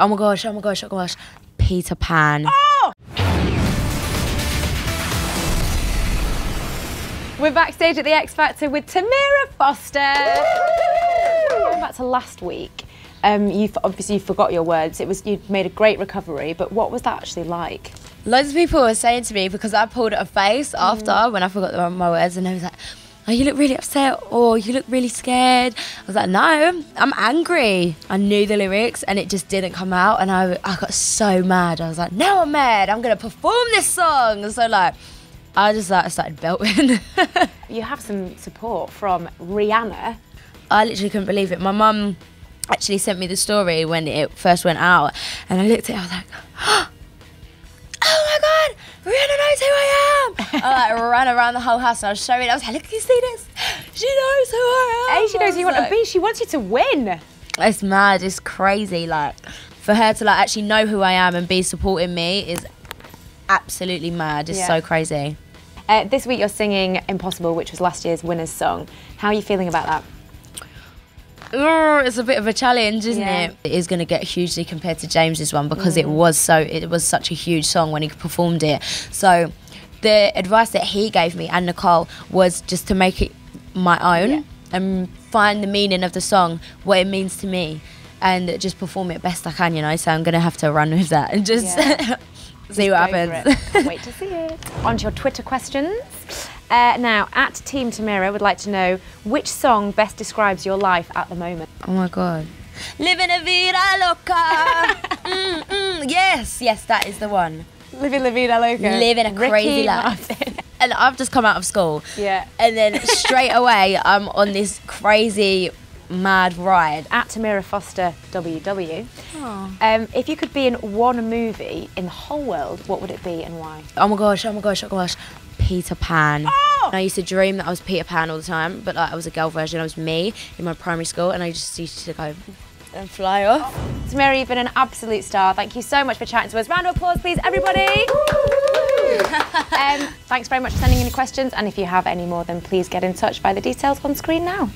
Oh my gosh, oh my gosh, oh my gosh. Peter Pan. Oh! We're backstage at The X Factor with Tamera Foster. Going back to last week, you forgot your words. It was, you made a great recovery, but what was that actually like? Loads of people were saying to me, because I pulled a face after when I forgot my words, and I was like, oh, you look really upset, or you look really scared. I was like, no, I'm angry. I knew the lyrics and it just didn't come out, and I got so mad. I was like, now I'm mad, I'm gonna perform this song. And so like, I just like, I started belting. You have some support from Rihanna. I literally couldn't believe it. My mum actually sent me the story when it first went out, and I looked at it, I was like, oh my God, Rihanna knows who I am. I like, ran around the whole house and I was showing it. I was like, look, can you see this? She knows who I am. Hey, she knows who you want to be. She wants you to win. It's mad, it's crazy. Like, for her to like actually know who I am and be supporting me is absolutely mad. It's so crazy. This week you're singing Impossible, which was last year's winner's song. How are you feeling about that? It's a bit of a challenge, isn't it? It is going to get hugely compared to James's one, because it was such a huge song when he performed it. So the advice that he gave me and Nicole was just to make it my own and find the meaning of the song, what it means to me, and just perform it best I can, you know. So I'm going to have to run with that and just see what happens. Can't wait to see it. On to your Twitter questions. Now, at Team Tamera would like to know which song best describes your life at the moment. Oh my God. Living la vida loca. Yes, yes, that is the one. Living la vida loca. Living a crazy life. And I've just come out of school. Yeah. And then straight away, I'm on this crazy, mad ride. At Tamera Foster WW. If you could be in one movie in the whole world, what would it be and why? Oh my gosh, oh my gosh, oh my gosh. Peter Pan. Oh! I used to dream that I was Peter Pan all the time, but like, I was a girl version. I was me in my primary school, and I just used to go and fly off. Tamera, you've been an absolute star. Thank you so much for chatting to us. Round of applause, please, everybody. Thanks very much for sending in your questions, and if you have any more, then please get in touch by the details on screen now.